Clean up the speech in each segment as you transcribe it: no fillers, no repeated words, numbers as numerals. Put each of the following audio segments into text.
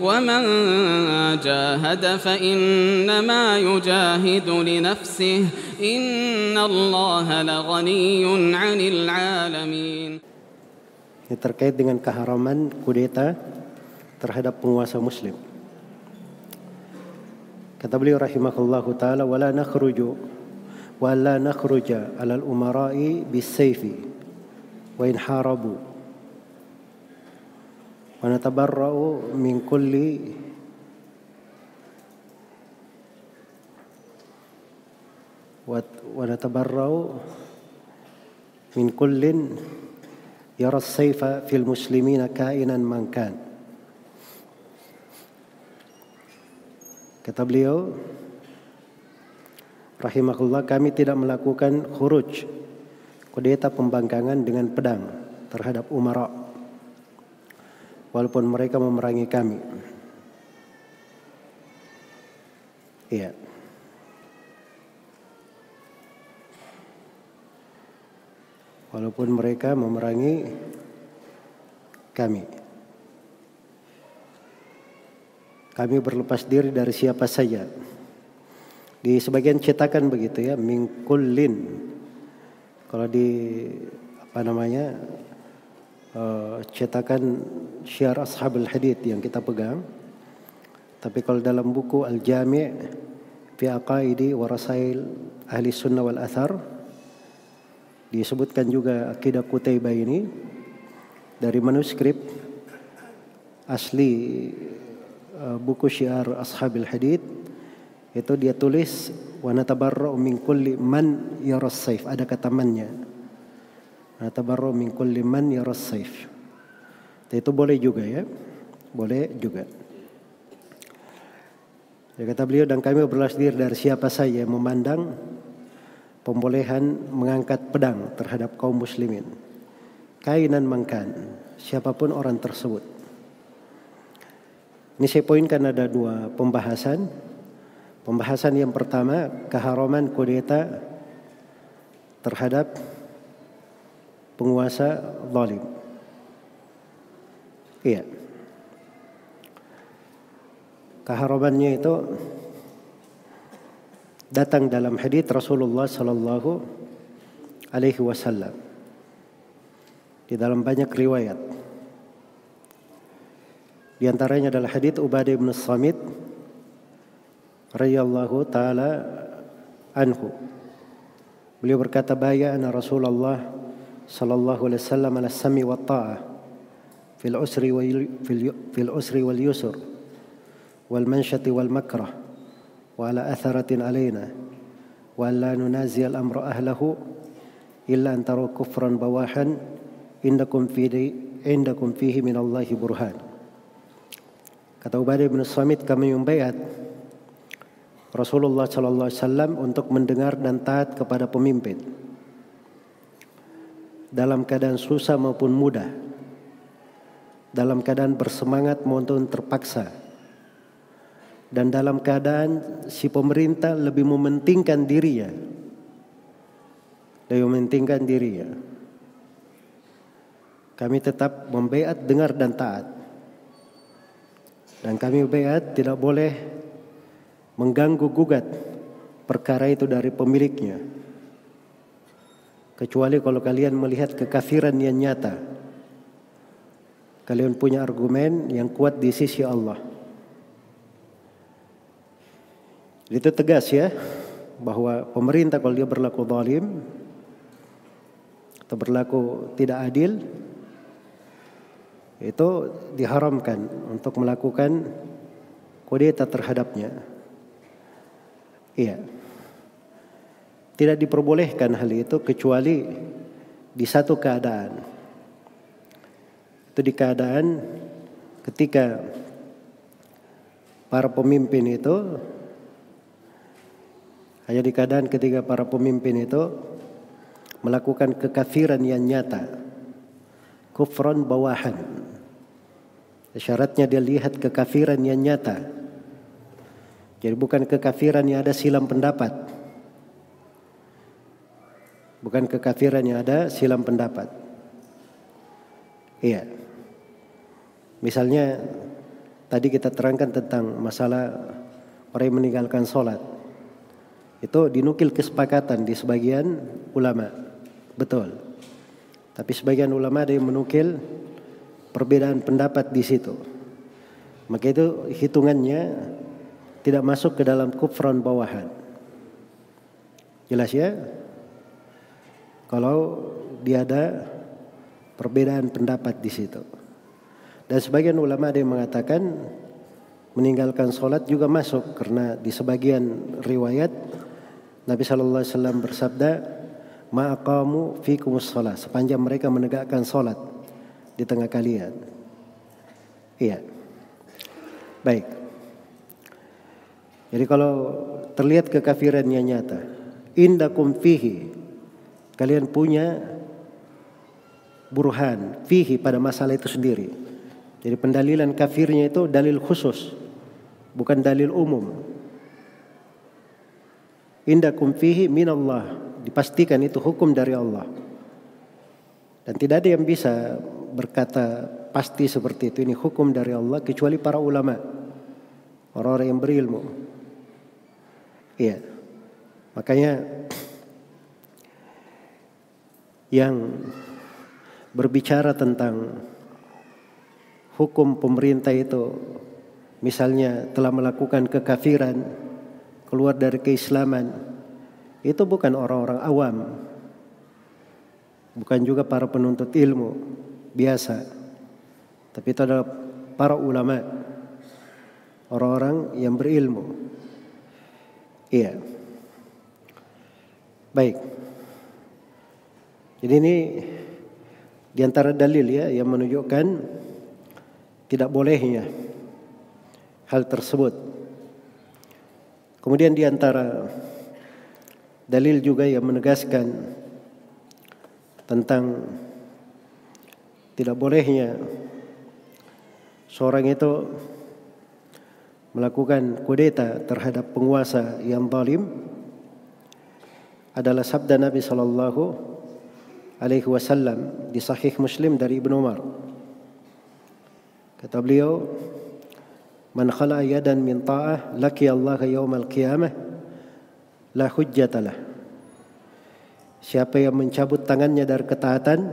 ومن جاهد فإنما يجاهد لنفسه إن الله لغني عن العالمين. Ini terkait dengan keharaman kudeta terhadap penguasa muslim. Kata beliau rahimahullahu taala, wala nakhruja 'alal umara'i bisayfi wa in harabu wa natabarra'u min kulli wa natabarra'u min kullin yara as-sayfa fil muslimina kainan man kan. Kata beliau rahimahullah, kami tidak melakukan khuruj, kudeta pembangkangan dengan pedang terhadap umara walaupun mereka memerangi kami. Iya. Walaupun mereka memerangi kami. Kami berlepas diri dari siapa saja. Di sebagian cetakan begitu ya, mingkulin. Kalau di cetakan Syiar Ashabul Hadith yang kita pegang. Tapi kalau dalam buku Al-Jami' fi Aqaidi wa Rasail Ahli Sunnah wal Athar, disebutkan juga akidah Qutaibah ini dari manuskrip asli buku Syiar Ashabil Hadith. Itu dia tulis wa natabarra'u min kulli man yara as-sayf, ada kata mannya, natabarra'u min kulli man yara as-sayf. Itu boleh juga ya, boleh juga. Ya, kata beliau, dan kami berlepas diri dari siapa saja yang memandang pembolehan mengangkat pedang terhadap kaum muslimin, kainan mangkan, siapapun orang tersebut. Ini saya poinkan ada dua pembahasan. Pembahasan yang pertama, keharaman kudeta terhadap penguasa zalim. Iya. Keharamannya itu datang dalam hadits Rasulullah sallallahu alaihi wasallam di dalam banyak riwayat. Di antaranya adalah hadits Ubadah bin Samit radhiyallahu taala anhu. Beliau berkata, bayana Rasulullah sallallahu alaihi wasallam ala sami wa ta'ah fil usri wa fil usri wal yusr wal manshati wal makrah وعلى أثرة علينا ولا ننازع الأمر أهله إلا أن تروا كفرا بواحا عندكم فيه من الله برهان. Kata Ubadah bin Samit, kami membaiat Rasulullah sallallahu alaihi wasallam untuk mendengar dan taat kepada pemimpin dalam keadaan susah maupun mudah, dalam keadaan bersemangat maupun terpaksa, dan dalam keadaan si pemerintah lebih mementingkan dirinya. Kami tetap membaiat dengar dan taat. Dan kami membaiat tidak boleh mengganggu gugat perkara itu dari pemiliknya, kecuali kalau kalian melihat kekafiran yang nyata. Kalian punya argumen yang kuat di sisi Allah. Itu tegas ya, bahwa pemerintah kalau dia berlaku zalim atau berlaku tidak adil, itu diharamkan untuk melakukan kudeta terhadapnya. Iya. Tidak diperbolehkan hal itu kecuali di satu keadaan. Itu di keadaan ketika para pemimpin itu, hanya di keadaan ketika para pemimpin itu melakukan kekafiran yang nyata, kufran bawahan. Syaratnya dia lihat kekafiran yang nyata. Jadi bukan kekafiran yang ada silang pendapat. Iya. Misalnya Tadi kita terangkan tentang masalah orang yang meninggalkan sholat. Itu dinukil kesepakatan di sebagian ulama. Betul. Tapi sebagian ulama ada yang menukil perbedaan pendapat di situ. Maka itu hitungannya tidak masuk ke dalam kufran bawahan. Jelas ya? Kalau dia ada perbedaan pendapat di situ. Dan sebagian ulama ada yang mengatakan meninggalkan sholat juga masuk, karena di sebagian riwayat Nabi SAW bersabda, ma'aqamu fikumus sholat, sepanjang mereka menegakkan sholat di tengah kalian. Iya. Baik. Jadi kalau terlihat kekafirannya nyata, indakum fihi, kalian punya burhan fihi pada masalah itu sendiri. Jadi pendalilan kafirnya itu dalil khusus, bukan dalil umum. Indakum fihi minallah, dipastikan itu hukum dari Allah. Dan tidak ada yang bisa berkata pasti seperti itu, ini hukum dari Allah, kecuali para ulama, orang-orang yang berilmu. Iya. Makanya yang berbicara tentang hukum pemerintah itu misalnya telah melakukan kekafiran, keluar dari keislaman, itu bukan orang-orang awam, bukan juga para penuntut ilmu biasa, tapi itu adalah para ulama, orang-orang yang berilmu. Iya. Baik. Jadi ini diantara dalil ya yang menunjukkan tidak bolehnya hal tersebut. Kemudian diantara dalil juga yang menegaskan tentang tidak bolehnya seorang itu melakukan kudeta terhadap penguasa yang zalim adalah sabda Nabi SAW di Sahih Muslim dari Ibnu Umar. Kata beliau, man khala yadan min ta'ah laqiya Allah yaumal qiyamah la hujjatalah. Siapa yang mencabut tangannya dari ketaatan,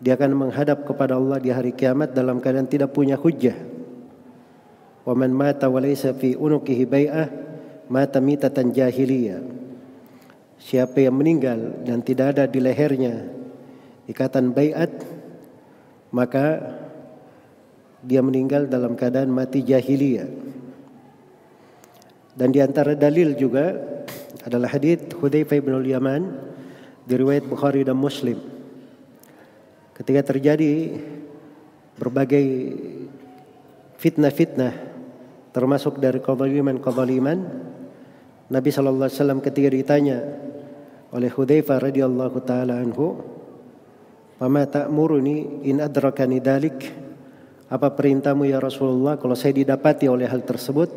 dia akan menghadap kepada Allah di hari kiamat dalam keadaan tidak punya hujjah. Wa man mata wa laysa fi unuqihi bai'ah mata mitatan jahiliyah. Siapa yang meninggal dan tidak ada di lehernya ikatan bai'at, maka dia meninggal dalam keadaan mati jahiliyah. Dan diantara dalil juga adalah hadits Hudzaifah bin Yaman diriwayat Bukhari dan Muslim. Ketika terjadi berbagai fitnah-fitnah, termasuk dari kezaliman-kezaliman, Nabi SAW ketika ditanya oleh Hudzaifah radhiyallahu taala anhu, "Mama ta'muruni in adrakani dalik?" Apa perintahmu ya Rasulullah kalau saya didapati oleh hal tersebut?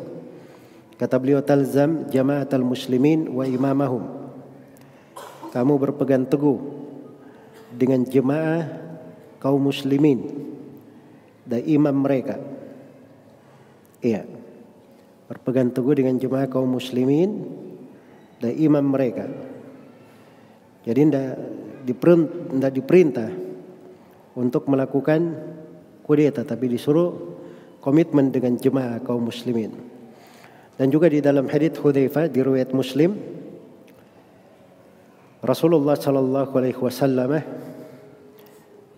Kata beliau, talzam jama'atal muslimin wa imamahum. Kamu berpegang teguh dengan jemaah kaum muslimin dan imam mereka. Iya. Berpegang teguh dengan jemaah kaum muslimin dan imam mereka. Jadi tidak diperintah untuk melakukan kudeta, tapi disuruh komitmen dengan jemaah kaum muslimin. Dan juga di dalam hadits Hudzaifah di riwayat Muslim, Rasulullah sallallahu alaihi wasallam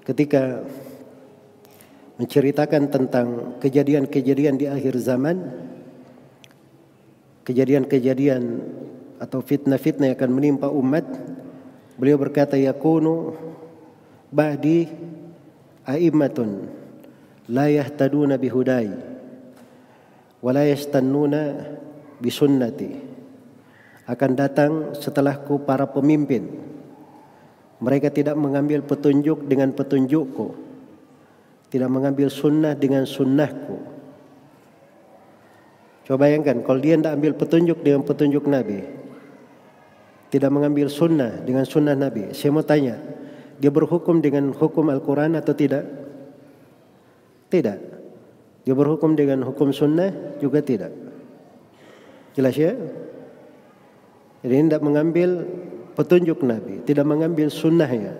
ketika menceritakan tentang kejadian-kejadian di akhir zaman, kejadian-kejadian atau fitnah-fitnah yang akan menimpa umat, beliau berkata, yakunu ba'di a'immatun la yahtaduna bihudai wa la yastannuna bisunnati. Akan datang setelahku para pemimpin, mereka tidak mengambil petunjuk dengan petunjukku, tidak mengambil sunnah dengan sunnahku. Coba bayangkan kalau dia tidak ambil petunjuk dengan petunjuk Nabi, tidak mengambil sunnah dengan sunnah Nabi, saya mau tanya, dia berhukum dengan hukum Al-Quran atau tidak? Tidak. Dia berhukum dengan hukum sunnah juga tidak. Jelas ya? Jadi tidak mengambil petunjuk Nabi, tidak mengambil sunnahnya.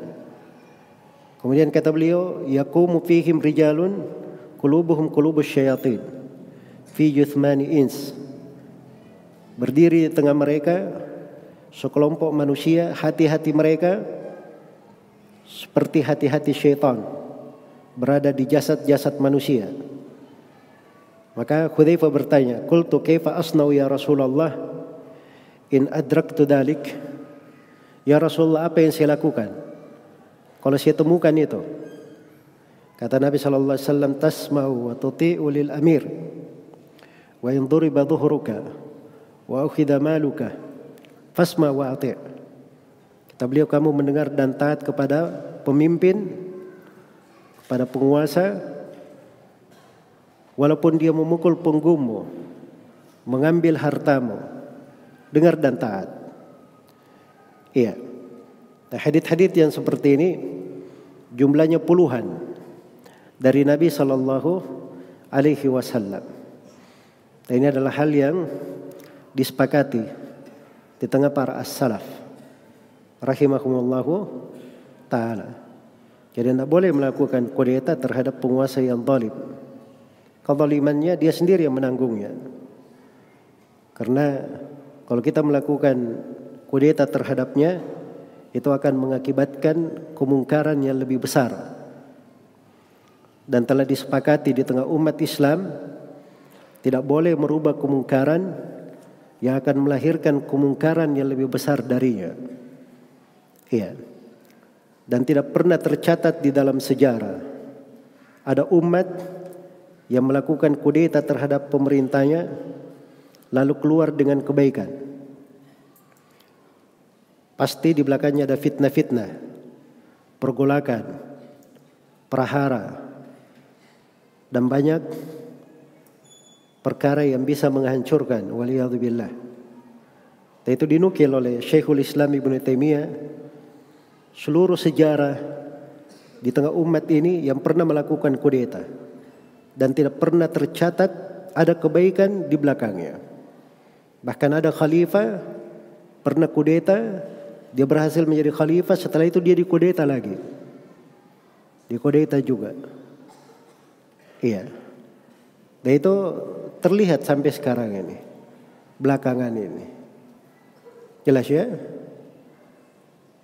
Kemudian kata beliau, yaqumu fihim rijalun qulubuhum qulubus syayatin fi juthmani ins. Berdiri di tengah mereka sekelompok manusia, hati-hati mereka seperti hati-hati syaitan berada di jasad-jasad manusia. Maka Hudzaifah bertanya, qultu kaifa asna'u ya Rasulullah in adraktu dhalik? Ya Rasulullah, apa yang saya lakukan kalau saya temukan itu? Kata Nabi sallallahu alaihi wasallam, tasma'u wa tuti'u lil amir wa in duriba dhuhruka wa ukhidha maluka fasma wa ati'. Kata beliau, kamu mendengar dan taat kepada pemimpin, kepada penguasa, walaupun dia memukul punggungmu, mengambil hartamu, dengar dan taat. Iya. Nah, hadits-hadits yang seperti ini jumlahnya puluhan dari Nabi sallallahu alaihi wasallam. Dan ini adalah hal yang disepakati di tengah para as-salaf rahimahumullahu ta'ala. Jadi tidak boleh melakukan kudeta terhadap penguasa yang zalim. Kezalimannya dia sendiri yang menanggungnya. Karena kalau kita melakukan kudeta terhadapnya, itu akan mengakibatkan kemungkaran yang lebih besar. Dan telah disepakati di tengah umat Islam, tidak boleh merubah kemungkaran yang akan melahirkan kemungkaran yang lebih besar darinya. Ya. Dan tidak pernah tercatat di dalam sejarah ada umat yang melakukan kudeta terhadap pemerintahnya lalu keluar dengan kebaikan. Pasti di belakangnya ada fitnah-fitnah, pergolakan, prahara, dan banyak perkara yang bisa menghancurkan, waliyadzubillah. Dan itu dinukil oleh Syekhul Islam Ibnu Taimiyah. Seluruh sejarah di tengah umat ini yang pernah melakukan kudeta, dan tidak pernah tercatat ada kebaikan di belakangnya. Bahkan ada khalifah pernah kudeta, dia berhasil menjadi khalifah, setelah itu dia dikudeta lagi, dikudeta juga. Iya. Dan itu terlihat sampai sekarang ini, belakangan ini. Jelas ya?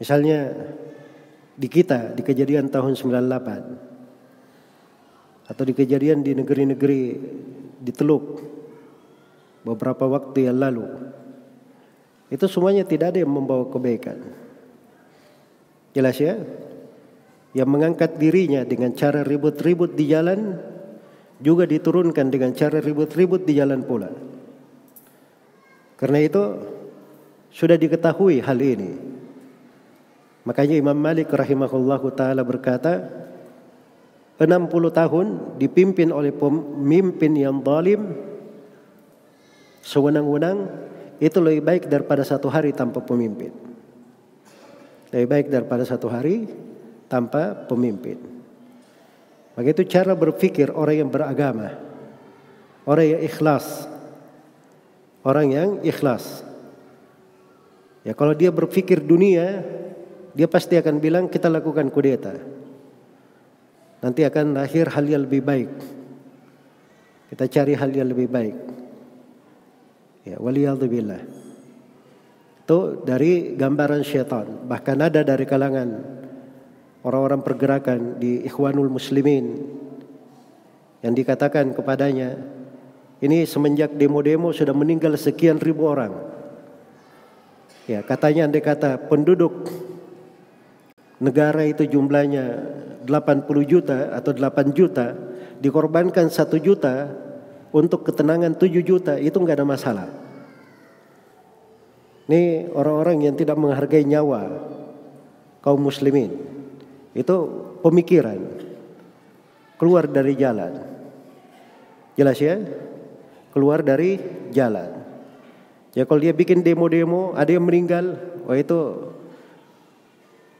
Misalnya di kita, di kejadian tahun 98, atau di kejadian di negeri-negeri di Teluk beberapa waktu yang lalu, itu semuanya tidak ada yang membawa kebaikan. Jelas ya? Yang mengangkat dirinya dengan cara ribut-ribut di jalan juga diturunkan dengan cara ribut-ribut di jalan pula. Karena itu sudah diketahui hal ini. Makanya Imam Malik rahimahullahu ta'ala berkata, 60 tahun dipimpin oleh pemimpin yang zalim sewenang-wenang, itu lebih baik daripada satu hari tanpa pemimpin. Lebih baik daripada satu hari tanpa pemimpin. Maka itu cara berpikir orang yang beragama, orang yang ikhlas. Orang yang ikhlas. Ya, kalau dia berpikir dunia, dia pasti akan bilang kita lakukan kudeta, nanti akan lahir hal yang lebih baik. Kita cari hal yang lebih baik. Ya, waliyadzubillah. Itu dari gambaran syaitan. Bahkan ada dari kalangan orang-orang pergerakan di Ikhwanul Muslimin yang dikatakan kepadanya, ini semenjak demo-demo sudah meninggal sekian ribu orang. Ya, katanya andai kata penduduk negara itu jumlahnya 80 juta atau 8 juta, dikorbankan 1 juta untuk ketenangan 7 juta, itu nggak ada masalah. Ini orang-orang yang tidak menghargai nyawa kaum muslimin. Itu pemikiran keluar dari jalan. Jelas ya? Keluar dari jalan. Ya, kalau dia bikin demo-demo, ada yang meninggal, oh itu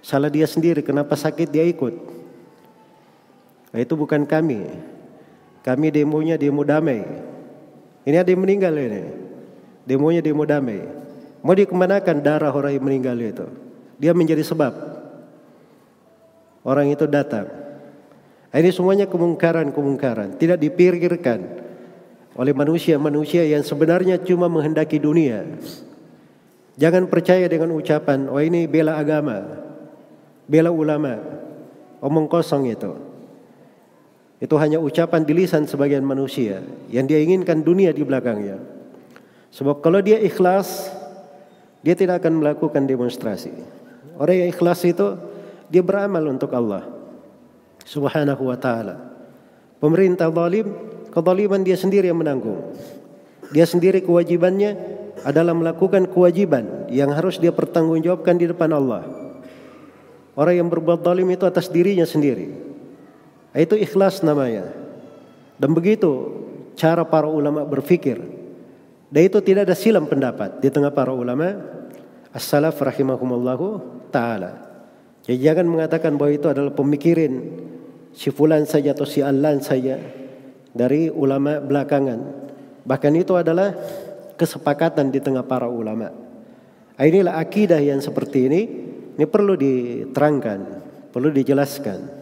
salah dia sendiri, kenapa sakit dia ikut. Nah, itu bukan kami. Kami demonya demo damai. Ini ada yang meninggal ini. Demonya demo damai. Mau dikemanakan darah orang yang meninggal itu? Dia menjadi sebab orang itu datang. Ini semuanya kemungkaran-kemungkaran. Tidak dipikirkan oleh manusia-manusia yang sebenarnya cuma menghendaki dunia. Jangan percaya dengan ucapan, oh ini bela agama, bela ulama. Omong kosong itu. Itu hanya ucapan di lisan sebagian manusia yang dia inginkan dunia di belakangnya. Sebab kalau dia ikhlas, dia tidak akan melakukan demonstrasi. Orang yang ikhlas itu dia beramal untuk Allah Subhanahu wa ta'ala. Pemerintah zalim, kezaliman dia sendiri yang menanggung. Dia sendiri kewajibannya adalah melakukan kewajiban yang harus dia pertanggungjawabkan di depan Allah. Orang yang berbuat zalim itu atas dirinya sendiri. Itu ikhlas namanya. Dan begitu cara para ulama berpikir. Dan itu tidak ada silang pendapat di tengah para ulama as-salaf rahimahumullahu ta'ala. Jadi jangan mengatakan bahwa itu adalah pemikiran si fulan saja atau si alan saja dari ulama belakangan. Bahkan itu adalah kesepakatan di tengah para ulama. Inilah akidah yang seperti ini perlu diterangkan, perlu dijelaskan.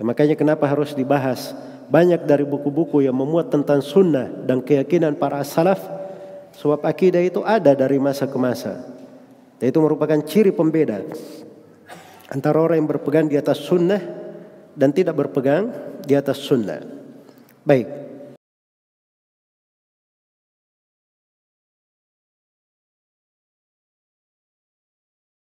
Ya, makanya kenapa harus dibahas. Banyak dari buku-buku yang memuat tentang sunnah dan keyakinan para as-salaf. Sebab akidah itu ada dari masa ke masa. Dan itu merupakan ciri pembeda antara orang yang berpegang di atas sunnah dan tidak berpegang di atas sunnah. Baik.